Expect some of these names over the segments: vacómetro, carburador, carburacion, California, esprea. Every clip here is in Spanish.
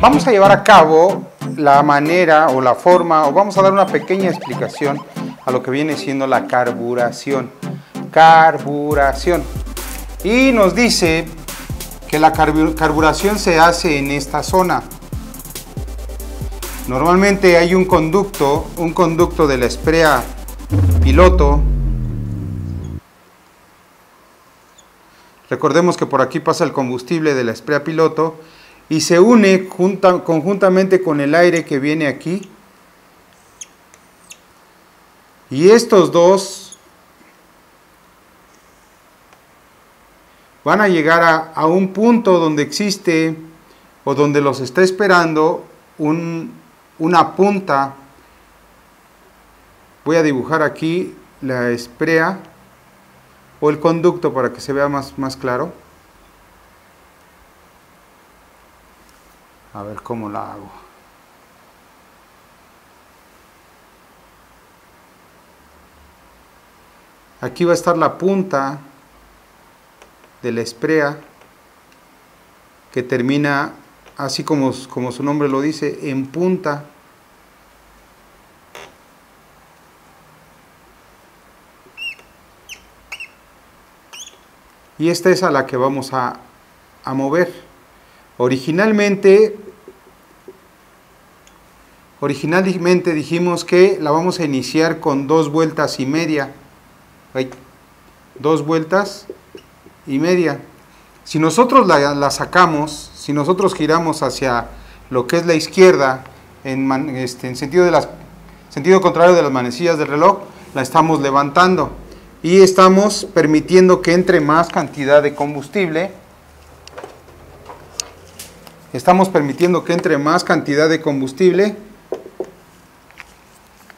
Vamos a llevar a cabo la manera o la forma, o vamos a dar una pequeña explicación a lo que viene siendo la carburación. Y nos dice que la carburación se hace en esta zona. Normalmente hay un conducto de la esprea piloto. Recordemos que por aquí pasa el combustible de la esprea piloto y se une conjuntamente con el aire que viene aquí. Y estos dos van a llegar a un punto donde existe o donde los está esperando una punta. Voy a dibujar aquí la esprea o el conducto para que se vea más claro. A ver cómo la hago. Aquí va a estar la punta de la esprea que termina, así como su nombre lo dice, en punta. Y esta es a la que vamos a mover. Originalmente dijimos que la vamos a iniciar con 2 vueltas y media. 2 vueltas y media. Si nosotros la sacamos, si nosotros giramos hacia lo que es la izquierda, en sentido contrario de las manecillas del reloj, la estamos levantando. Y estamos permitiendo que entre más cantidad de combustible.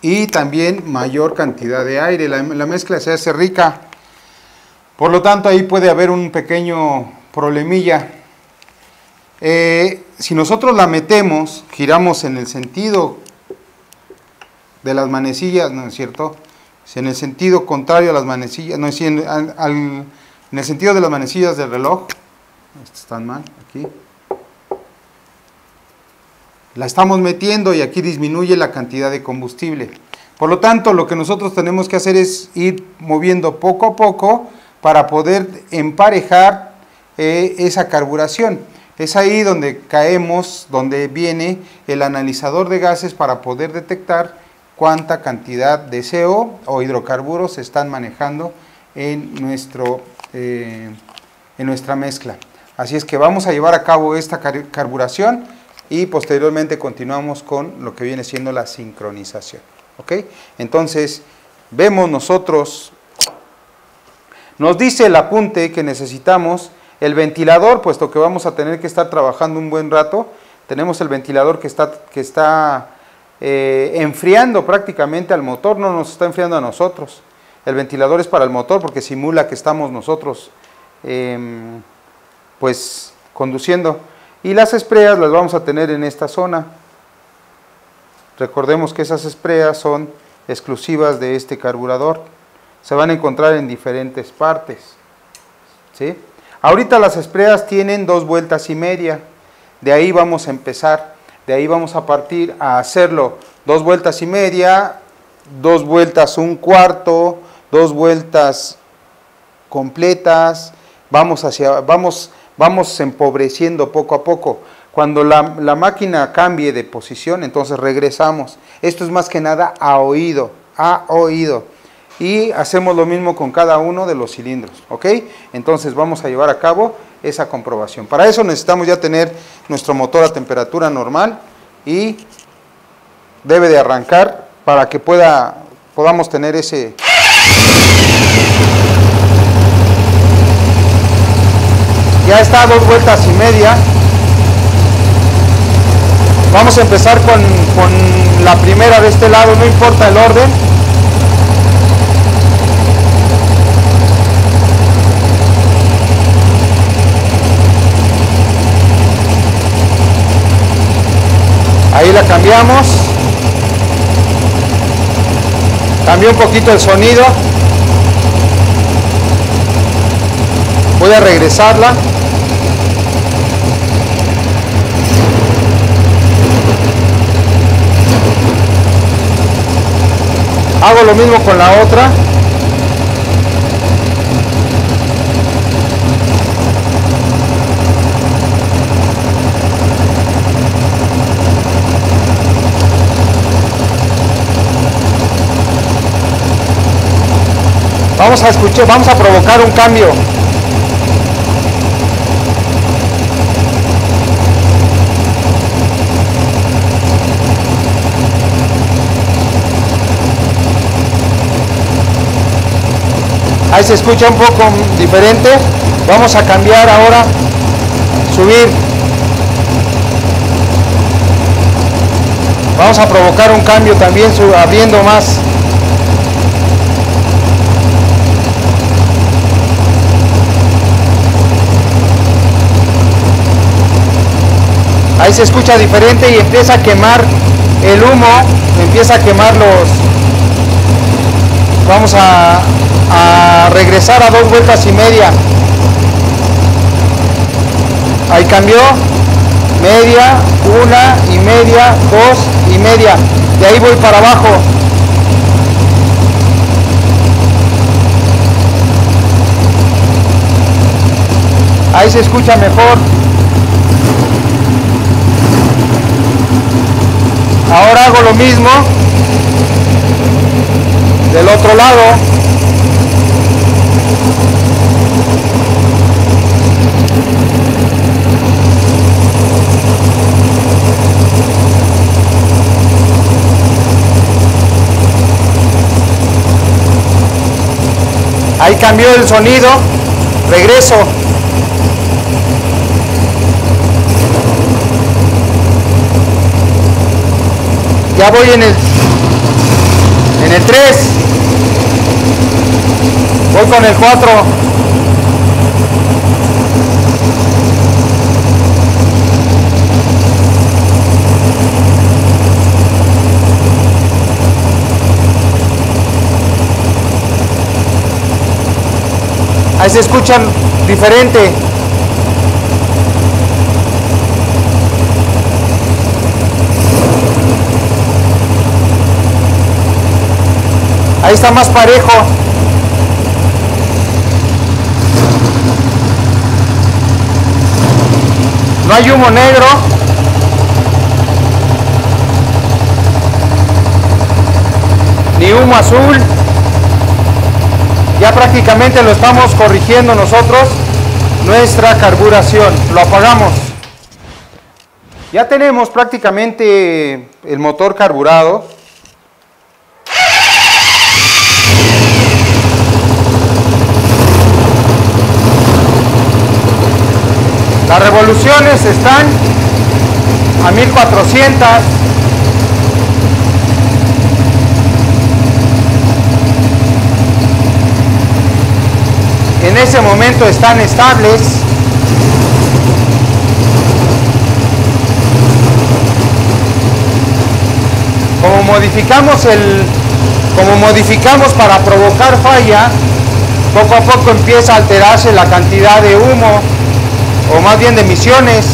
Y también mayor cantidad de aire. La mezcla se hace rica. Por lo tanto, ahí puede haber un pequeño problemilla. Si nosotros la metemos, giramos en el sentido de las manecillas, ¿no es cierto?, en el sentido contrario a las manecillas, no, en el sentido de las manecillas del reloj. Están mal aquí. La estamos metiendo y aquí disminuye la cantidad de combustible. Por lo tanto, lo que nosotros tenemos que hacer es ir moviendo poco a poco para poder emparejar esa carburación. Es ahí donde caemos, donde viene el analizador de gases para poder detectar cuánta cantidad de CO o hidrocarburos se están manejando en nuestra mezcla. Así es que vamos a llevar a cabo esta carburación y posteriormente continuamos con lo que viene siendo la sincronización. ¿Ok? Entonces, vemos nosotros, nos dice el apunte que necesitamos el ventilador, puesto que vamos a tener que estar trabajando un buen rato. Tenemos el ventilador que está enfriando prácticamente al motor, no nos está enfriando a nosotros. El ventilador es para el motor porque simula que estamos nosotros pues conduciendo. Y las espreas las vamos a tener en esta zona. Recordemos que esas espreas son exclusivas de este carburador. Se van a encontrar en diferentes partes, ¿sí? Ahorita las espreas tienen 2 vueltas y media. De ahí vamos a empezar. De ahí vamos a partir a hacerlo 2 vueltas y media, 2 vueltas un cuarto, 2 vueltas completas. Vamos empobreciendo poco a poco. Cuando la máquina cambie de posición, entonces regresamos. Esto es más que nada a oído. Y hacemos lo mismo con cada uno de los cilindros, ¿ok? Entonces vamos a llevar a cabo esa comprobación. Para eso necesitamos ya tener nuestro motor a temperatura normal y debe de arrancar para que podamos tener ese... Ya está a 2 vueltas y media. Vamos a empezar con la primera de este lado, no importa el orden. Ahí la cambiamos. Cambió un poquito el sonido. Voy a regresarla. Hago lo mismo con la otra. Vamos a escuchar, vamos a provocar un cambio. Ahí se escucha un poco diferente. Vamos a cambiar ahora, subir. Vamos a provocar un cambio también, abriendo más. Ahí se escucha diferente y empieza a quemar el humo, empieza a quemar los... Vamos a regresar a 2,5 vueltas. Ahí cambió, media, 1,5, 2,5. De ahí voy para abajo. Ahí se escucha mejor. Ahora hago lo mismo del otro lado. Ahí cambió el sonido. Regreso. Ya voy en el 3, voy con el 4, ahí se escuchan diferente. Ahí está más parejo. No hay humo negro. Ni humo azul. Ya prácticamente lo estamos corrigiendo nosotros. Nuestra carburación. Lo apagamos. Ya tenemos prácticamente el motor carburado. Las revoluciones están a 1400. En ese momento están estables. Como modificamos para provocar falla, poco a poco empieza a alterarse la cantidad de humo, o más bien de emisiones,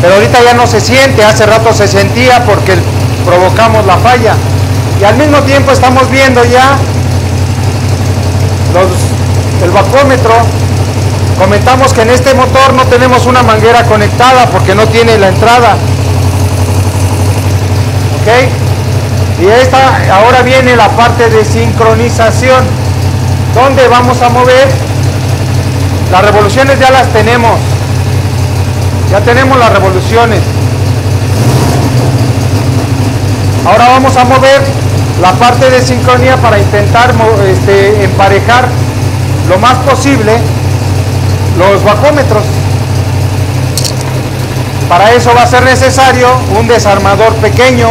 pero ahorita ya no se siente, hace rato se sentía porque provocamos la falla. Y al mismo tiempo estamos viendo ya el vacómetro. Comentamos que en este motor no tenemos una manguera conectada porque no tiene la entrada. ¿Okay? Y esta, ahora viene la parte de sincronización, donde vamos a mover. Las revoluciones ya las tenemos. Ya tenemos las revoluciones. Ahora vamos a mover la parte de sincronía para intentar emparejar lo más posible los vacómetros. Para eso va a ser necesario un desarmador pequeño.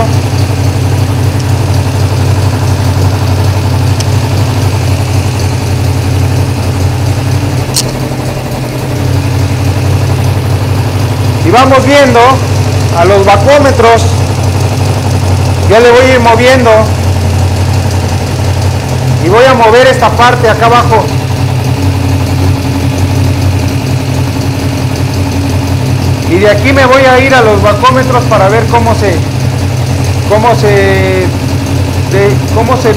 Y vamos viendo a los vacómetros, yo le voy a ir moviendo y voy a mover esta parte acá abajo. Y de aquí me voy a ir a los vacómetros para ver cómo se de cómo se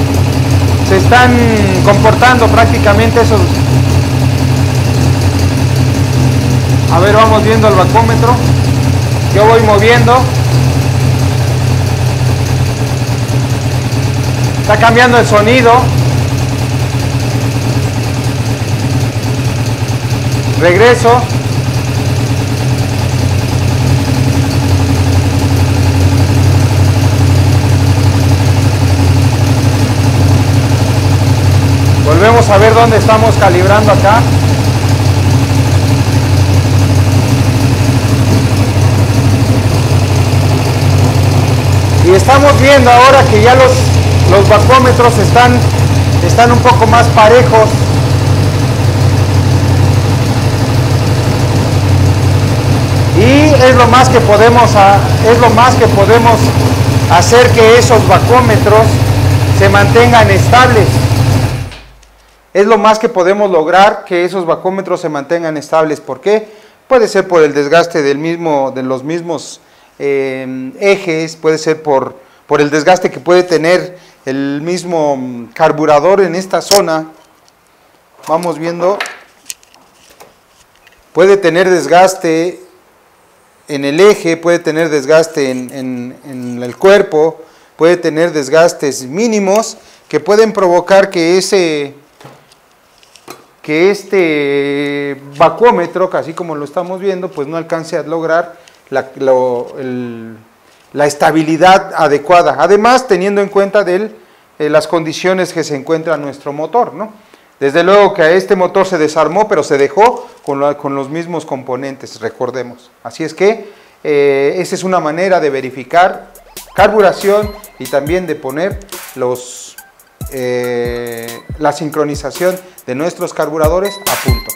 están comportando prácticamente esos. A ver, vamos viendo el vacómetro. Yo voy moviendo. Está cambiando el sonido. Regreso. Volvemos a ver dónde estamos calibrando acá. Y estamos viendo ahora que ya los vacómetros están un poco más parejos. Y es lo más que podemos hacer que esos vacómetros se mantengan estables. Es lo más que podemos lograr que esos vacómetros se mantengan estables. ¿Por qué? Puede ser por el desgaste de los mismos ejes, puede ser por el desgaste que puede tener el mismo carburador en esta zona. Vamos viendo. Puede tener desgaste en el eje, puede tener desgaste en el cuerpo, puede tener desgastes mínimos que pueden provocar que este vacómetro, así como lo estamos viendo, pues no alcance a lograr la estabilidad adecuada, además teniendo en cuenta las condiciones que se encuentra nuestro motor, ¿no? Desde luego que este motor se desarmó, pero se dejó con los mismos componentes, recordemos. Así es que esa es una manera de verificar carburación y también de poner la sincronización de nuestros carburadores a punto.